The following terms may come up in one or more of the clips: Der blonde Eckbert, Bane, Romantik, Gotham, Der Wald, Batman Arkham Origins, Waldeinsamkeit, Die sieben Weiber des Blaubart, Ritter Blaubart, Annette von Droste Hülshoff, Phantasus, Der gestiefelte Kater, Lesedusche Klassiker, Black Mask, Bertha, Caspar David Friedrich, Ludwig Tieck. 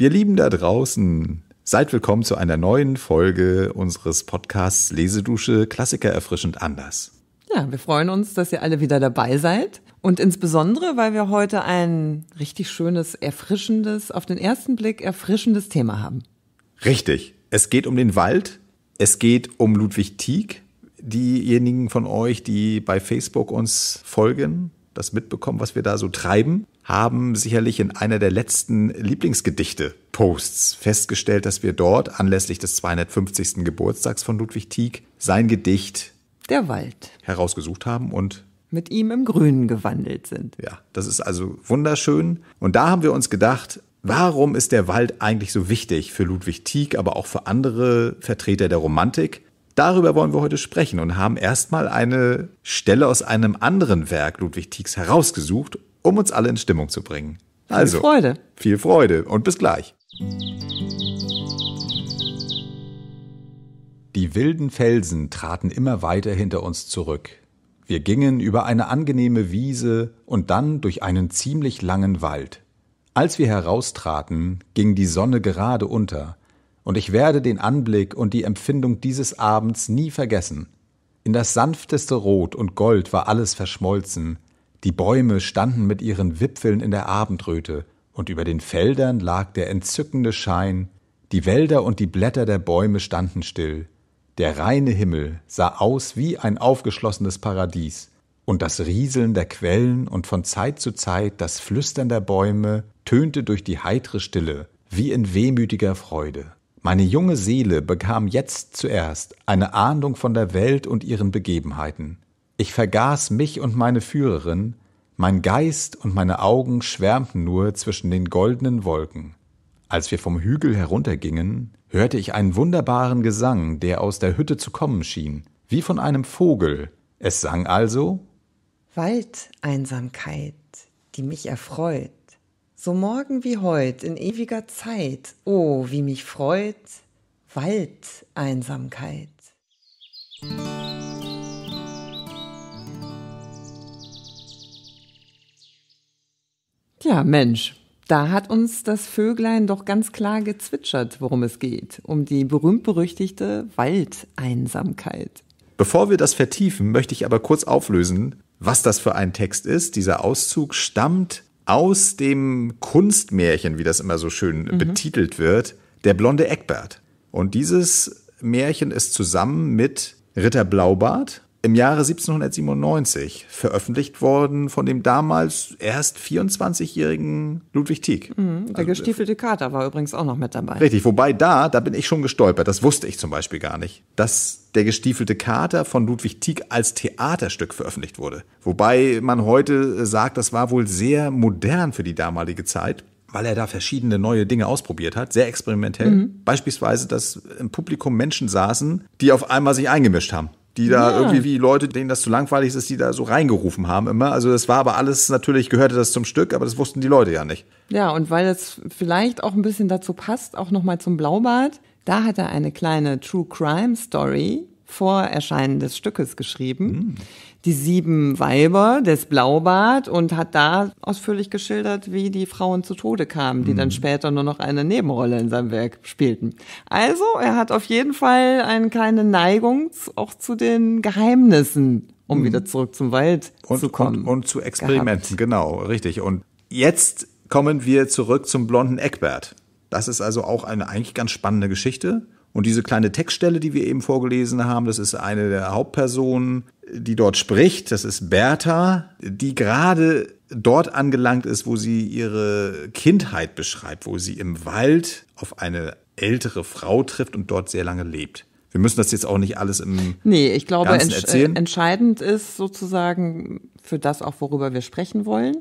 Ihr Lieben da draußen, seid willkommen zu einer neuen Folge unseres Podcasts Lesedusche Klassiker erfrischend anders. Ja, wir freuen uns, dass ihr alle wieder dabei seid und insbesondere, weil wir heute ein richtig schönes, erfrischendes, auf den ersten Blick erfrischendes Thema haben. Richtig. Es geht um den Wald, es geht um Ludwig Tieck. Diejenigen von euch, die bei Facebook uns folgen, das mitbekommen, was wir da so treiben, haben sicherlich in einer der letzten Lieblingsgedichte-Posts festgestellt, dass wir dort anlässlich des 250. Geburtstags von Ludwig Tieck sein Gedicht Der Wald herausgesucht haben und mit ihm im Grünen gewandelt sind. Ja, das ist also wunderschön. Und da haben wir uns gedacht, warum ist der Wald eigentlich so wichtig für Ludwig Tieck, aber auch für andere Vertreter der Romantik? Darüber wollen wir heute sprechen und haben erstmal eine Stelle aus einem anderen Werk Ludwig Tiecks herausgesucht, um uns alle in Stimmung zu bringen. Also, viel Freude und bis gleich. Die wilden Felsen traten immer weiter hinter uns zurück. Wir gingen über eine angenehme Wiese und dann durch einen ziemlich langen Wald. Als wir heraustraten, ging die Sonne gerade unter. Und ich werde den Anblick und die Empfindung dieses Abends nie vergessen. In das sanfteste Rot und Gold war alles verschmolzen. Die Bäume standen mit ihren Wipfeln in der Abendröte, und über den Feldern lag der entzückende Schein. Die Wälder und die Blätter der Bäume standen still. Der reine Himmel sah aus wie ein aufgeschlossenes Paradies. Und das Rieseln der Quellen und von Zeit zu Zeit das Flüstern der Bäume tönte durch die heitere Stille, wie in wehmütiger Freude. Meine junge Seele bekam jetzt zuerst eine Ahnung von der Welt und ihren Begebenheiten. Ich vergaß mich und meine Führerin, mein Geist und meine Augen schwärmten nur zwischen den goldenen Wolken. Als wir vom Hügel heruntergingen, hörte ich einen wunderbaren Gesang, der aus der Hütte zu kommen schien, wie von einem Vogel. Es sang also: Waldeinsamkeit, die mich erfreut. So morgen wie heut, in ewiger Zeit, oh, wie mich freut Waldeinsamkeit. Tja, Mensch, da hat uns das Vöglein doch ganz klar gezwitschert, worum es geht, um die berühmt-berüchtigte Waldeinsamkeit. Bevor wir das vertiefen, möchte ich aber kurz auflösen, was das für ein Text ist. Dieser Auszug stammt aus dem Kunstmärchen, wie das immer so schön betitelt wird, Der blonde Eckbert. Und dieses Märchen ist zusammen mit Ritter Blaubart im Jahre 1797 veröffentlicht worden von dem damals erst 24-jährigen Ludwig Tieck. Der gestiefelte Kater war übrigens auch noch mit dabei. Richtig, wobei da bin ich schon gestolpert, das wusste ich zum Beispiel gar nicht, dass der gestiefelte Kater von Ludwig Tieck als Theaterstück veröffentlicht wurde. Wobei man heute sagt, das war wohl sehr modern für die damalige Zeit, weil er da verschiedene neue Dinge ausprobiert hat, sehr experimentell. Beispielsweise, dass im Publikum Menschen saßen, die auf einmal sich eingemischt haben. Die da irgendwie wie Leute, denen das zu langweilig ist, die da so reingerufen haben immer. Also das war aber alles, natürlich gehörte das zum Stück, aber das wussten die Leute ja nicht. Ja, und weil das vielleicht auch ein bisschen dazu passt, auch nochmal zum Blaubart, da hat er eine kleine True-Crime-Story vor Erscheinen des Stückes geschrieben. Die sieben Weiber des Blaubart, und hat da ausführlich geschildert, wie die Frauen zu Tode kamen, die dann später nur noch eine Nebenrolle in seinem Werk spielten. Also er hat auf jeden Fall eine kleine Neigung auch zu den Geheimnissen, um wieder zurück zum Wald zu kommen. Und zu Experimenten, genau, richtig. Und jetzt kommen wir zurück zum blonden Eckbert. Das ist also auch eine eigentlich ganz spannende Geschichte. Und diese kleine Textstelle, die wir eben vorgelesen haben, das ist eine der Hauptpersonen, die dort spricht. Das ist Bertha, die gerade dort angelangt ist, wo sie ihre Kindheit beschreibt, wo sie im Wald auf eine ältere Frau trifft und dort sehr lange lebt. Wir müssen das jetzt auch nicht alles im Ganzen erzählen. Nee, ich glaube, entscheidend ist sozusagen für das auch, worüber wir sprechen wollen,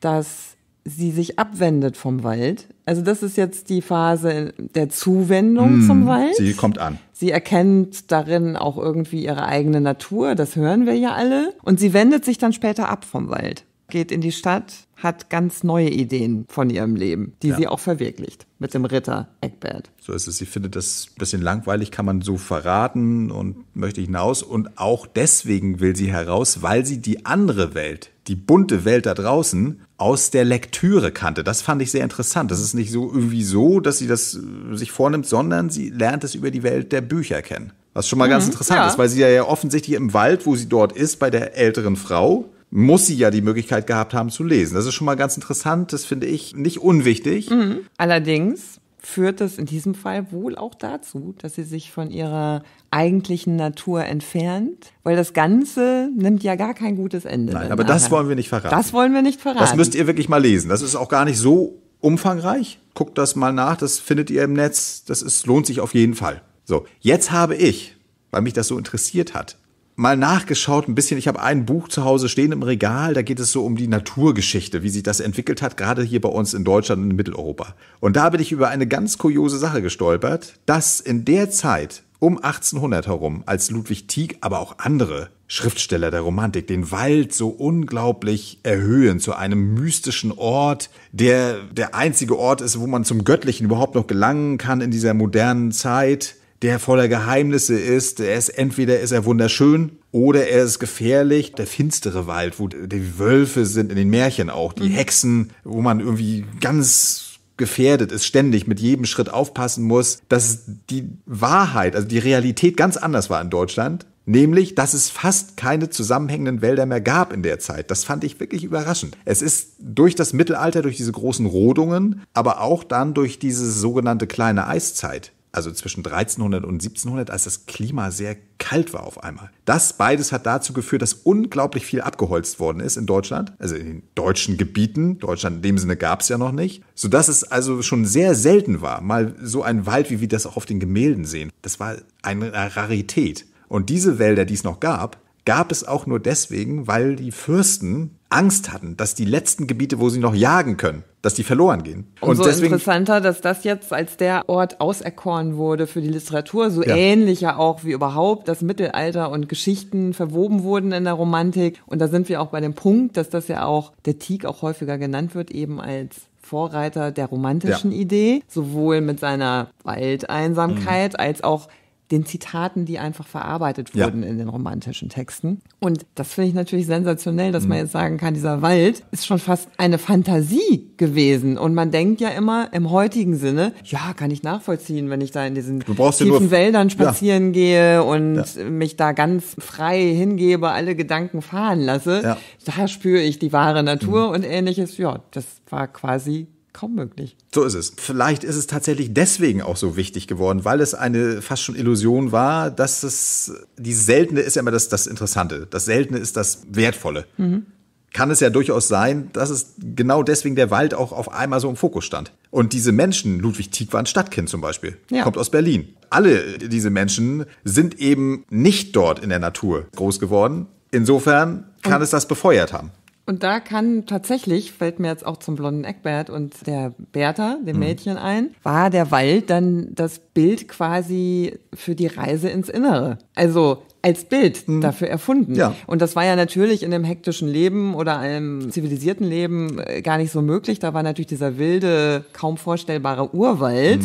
dass sie sich abwendet vom Wald. Also das ist jetzt die Phase der Zuwendung zum Wald. Sie kommt an. Sie erkennt darin auch irgendwie ihre eigene Natur, das hören wir ja alle. Und sie wendet sich dann später ab vom Wald, geht in die Stadt, hat ganz neue Ideen von ihrem Leben, die sie auch verwirklicht mit dem Ritter Eckbert. So ist es, sie findet das ein bisschen langweilig, kann man so verraten, und möchte hinaus. Und auch deswegen will sie heraus, weil sie die andere Welt die bunte Welt da draußen aus der Lektüre kannte. Das fand ich sehr interessant. Das ist nicht so irgendwie so, dass sie das sich vornimmt, sondern sie lernt es über die Welt der Bücher kennen. Was schon mal ganz interessant ist, weil sie ja offensichtlich im Wald, wo sie dort ist, bei der älteren Frau, muss sie ja die Möglichkeit gehabt haben zu lesen. Das ist schon mal ganz interessant. Das finde ich nicht unwichtig. Mhm. Allerdings führt es in diesem Fall wohl auch dazu, dass sie sich von ihrer eigentlichen Natur entfernt, weil das Ganze nimmt ja gar kein gutes Ende. Nein, aber das wollen wir nicht verraten. Das wollen wir nicht verraten. Das müsst ihr wirklich mal lesen. Das ist auch gar nicht so umfangreich. Guckt das mal nach, das findet ihr im Netz. Das ist, lohnt sich auf jeden Fall. So, jetzt habe ich, weil mich das so interessiert hat, mal nachgeschaut ein bisschen. Ich habe ein Buch zu Hause stehen im Regal, da geht es so um die Naturgeschichte, wie sich das entwickelt hat, gerade hier bei uns in Deutschland und in Mitteleuropa. Und da bin ich über eine ganz kuriose Sache gestolpert, dass in der Zeit um 1800 herum, als Ludwig Tieck, aber auch andere Schriftsteller der Romantik den Wald so unglaublich erhöhen zu einem mystischen Ort, der einzige Ort ist, wo man zum Göttlichen überhaupt noch gelangen kann in dieser modernen Zeit, der voller Geheimnisse ist. Entweder ist er wunderschön oder er ist gefährlich. Der finstere Wald, wo die Wölfe sind, in den Märchen auch, die Hexen, wo man irgendwie ganz gefährdet ist, ständig mit jedem Schritt aufpassen muss, dass die Wahrheit, also die Realität ganz anders war in Deutschland. Nämlich, dass es fast keine zusammenhängenden Wälder mehr gab in der Zeit. Das fand ich wirklich überraschend. Es ist durch das Mittelalter, durch diese großen Rodungen, aber auch dann durch diese sogenannte kleine Eiszeit. Also zwischen 1300 und 1700, als das Klima sehr kalt war auf einmal. Das beides hat dazu geführt, dass unglaublich viel abgeholzt worden ist in Deutschland, also in den deutschen Gebieten. Deutschland in dem Sinne gab es ja noch nicht. Sodass es also schon sehr selten war, mal so ein Wald, wie wir das auch auf den Gemälden sehen. Das war eine Rarität. Und diese Wälder, die es noch gab, gab es auch nur deswegen, weil die Fürsten Angst hatten, dass die letzten Gebiete, wo sie noch jagen können, dass die verloren gehen. Und so deswegen interessanter, dass das jetzt als der Ort auserkoren wurde für die Literatur, so ähnlich ja auch wie überhaupt das Mittelalter und Geschichten verwoben wurden in der Romantik. Und da sind wir auch bei dem Punkt, dass das ja auch, der Tieck auch häufiger genannt wird, eben als Vorreiter der romantischen Idee, sowohl mit seiner Waldeinsamkeit als auch den Zitaten, die einfach verarbeitet wurden in den romantischen Texten. Und das finde ich natürlich sensationell, dass man jetzt sagen kann, dieser Wald ist schon fast eine Fantasie gewesen. Und man denkt ja immer im heutigen Sinne, ja, kann ich nachvollziehen, wenn ich da in diesen tiefen Wäldern spazieren gehe und mich da ganz frei hingebe, alle Gedanken fahren lasse. Ja. Da spüre ich die wahre Natur und Ähnliches. Ja, das war quasi kaum möglich. So ist es. Vielleicht ist es tatsächlich deswegen auch so wichtig geworden, weil es eine fast schon Illusion war, dass es, die Seltene ist ja immer das Interessante, das Seltene ist das Wertvolle. Mhm. Kann es ja durchaus sein, dass es genau deswegen der Wald auch auf einmal so im Fokus stand. Und diese Menschen, Ludwig Tieck war ein Stadtkind zum Beispiel, kommt aus Berlin. Alle diese Menschen sind eben nicht dort in der Natur groß geworden. Insofern kann es das befeuert haben. Und da kann tatsächlich, fällt mir jetzt auch zum blonden Eckbert und der Bertha, dem Mädchen ein, war der Wald dann das Bild quasi für die Reise ins Innere. Also als Bild dafür erfunden. Ja. Und das war ja natürlich in einem hektischen Leben oder einem zivilisierten Leben gar nicht so möglich. Da war natürlich dieser wilde, kaum vorstellbare Urwald,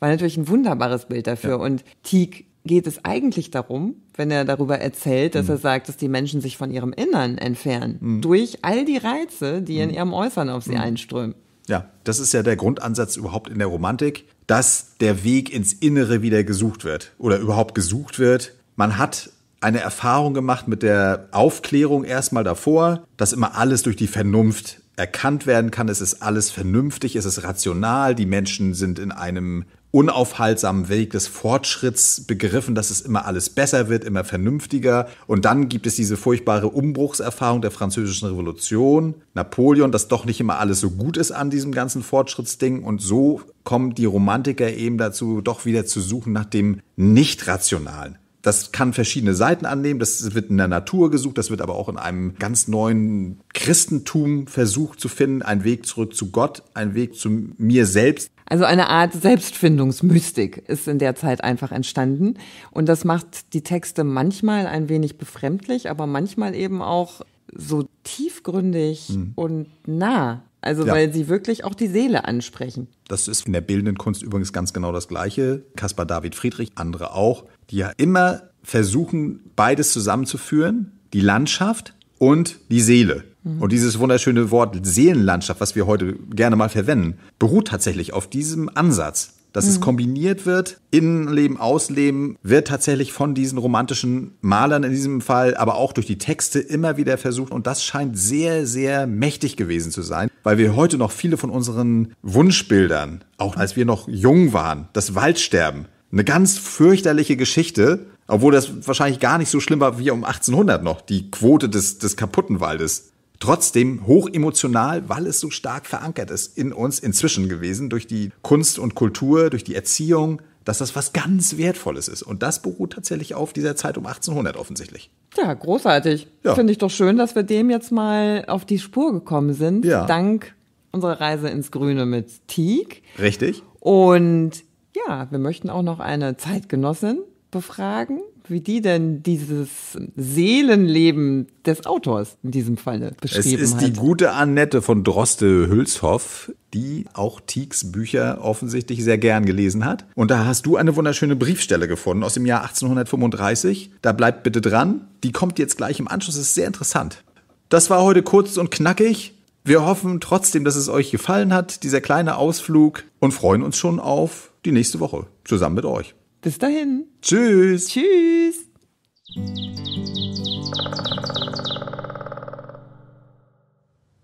war natürlich ein wunderbares Bild dafür. Und Tieck geht es eigentlich darum, wenn er darüber erzählt, dass er sagt, dass die Menschen sich von ihrem Innern entfernen, durch all die Reize, die in ihrem Äußeren auf sie einströmen. Ja, das ist ja der Grundansatz überhaupt in der Romantik, dass der Weg ins Innere wieder gesucht wird oder überhaupt gesucht wird. Man hat eine Erfahrung gemacht mit der Aufklärung erstmal davor, dass immer alles durch die Vernunft erkannt werden kann. Es ist alles vernünftig, es ist rational, die Menschen sind in einem unaufhaltsamen Weg des Fortschritts begriffen, dass es immer alles besser wird, immer vernünftiger. Und dann gibt es diese furchtbare Umbruchserfahrung der Französischen Revolution, Napoleon, dass doch nicht immer alles so gut ist an diesem ganzen Fortschrittsding. Und so kommen die Romantiker eben dazu, doch wieder zu suchen nach dem Nicht-Rationalen. Das kann verschiedene Seiten annehmen, das wird in der Natur gesucht, das wird aber auch in einem ganz neuen Christentum versucht zu finden, einen Weg zurück zu Gott, einen Weg zu mir selbst. Also eine Art Selbstfindungsmystik ist in der Zeit einfach entstanden und das macht die Texte manchmal ein wenig befremdlich, aber manchmal eben auch so tiefgründig und nah. Also weil sie wirklich auch die Seele ansprechen. Das ist in der bildenden Kunst übrigens ganz genau das Gleiche. Caspar David Friedrich, andere auch, die ja immer versuchen, beides zusammenzuführen. Die Landschaft und die Seele. Und dieses wunderschöne Wort Seelenlandschaft, was wir heute gerne mal verwenden, beruht tatsächlich auf diesem Ansatz, dass es kombiniert wird, Innenleben, Ausleben, wird tatsächlich von diesen romantischen Malern in diesem Fall, aber auch durch die Texte immer wieder versucht. Und das scheint sehr, sehr mächtig gewesen zu sein, weil wir heute noch viele von unseren Wunschbildern, auch als wir noch jung waren, das Waldsterben, eine ganz fürchterliche Geschichte, obwohl das wahrscheinlich gar nicht so schlimm war wie um 1800 noch, die Quote des kaputten Waldes. Trotzdem hoch emotional, weil es so stark verankert ist in uns inzwischen gewesen durch die Kunst und Kultur, durch die Erziehung, dass das was ganz Wertvolles ist. Und das beruht tatsächlich auf dieser Zeit um 1800 offensichtlich. Ja, großartig. Ja. Finde ich doch schön, dass wir dem jetzt mal auf die Spur gekommen sind. Ja. Dank unserer Reise ins Grüne mit Tieck. Richtig. Und ja, wir möchten auch noch eine Zeitgenossin befragen, wie die denn dieses Seelenleben des Autors in diesem Falle beschrieben hat. Es ist die gute Annette von Droste Hülshoff, die auch Tiecks Bücher offensichtlich sehr gern gelesen hat. Und da hast du eine wunderschöne Briefstelle gefunden aus dem Jahr 1835. Da bleibt bitte dran. Die kommt jetzt gleich im Anschluss. Das ist sehr interessant. Das war heute kurz und knackig. Wir hoffen trotzdem, dass es euch gefallen hat, dieser kleine Ausflug, und freuen uns schon auf die nächste Woche zusammen mit euch. Bis dahin. Tschüss. Tschüss.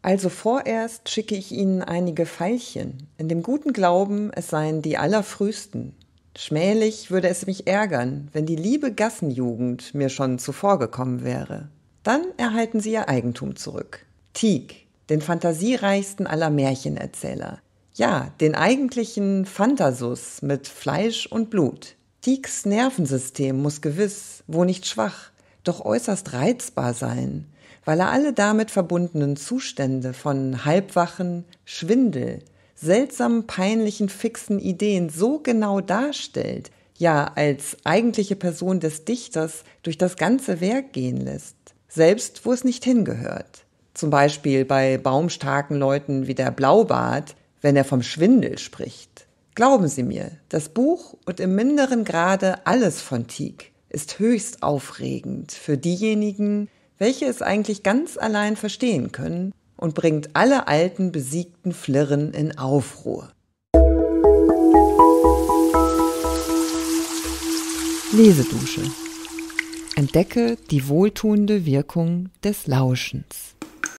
Also vorerst schicke ich Ihnen einige Veilchen, in dem guten Glauben, es seien die allerfrühsten. Schmählich würde es mich ärgern, wenn die liebe Gassenjugend mir schon zuvorgekommen wäre. Dann erhalten Sie Ihr Eigentum zurück. Tieck, den fantasiereichsten aller Märchenerzähler. Ja, den eigentlichen Phantasus mit Fleisch und Blut. Tiecks Nervensystem muss gewiss, wo nicht schwach, doch äußerst reizbar sein, weil er alle damit verbundenen Zustände von Halbwachen, Schwindel, seltsamen, peinlichen, fixen Ideen so genau darstellt, ja, als eigentliche Person des Dichters durch das ganze Werk gehen lässt, selbst wo es nicht hingehört. Zum Beispiel bei baumstarken Leuten wie der Blaubart, wenn er vom Schwindel spricht. Glauben Sie mir, das Buch und im minderen Grade alles von Tieck ist höchst aufregend für diejenigen, welche es eigentlich ganz allein verstehen können, und bringt alle alten, besiegten Flirren in Aufruhr. Lesedusche. Entdecke die wohltuende Wirkung des Lauschens.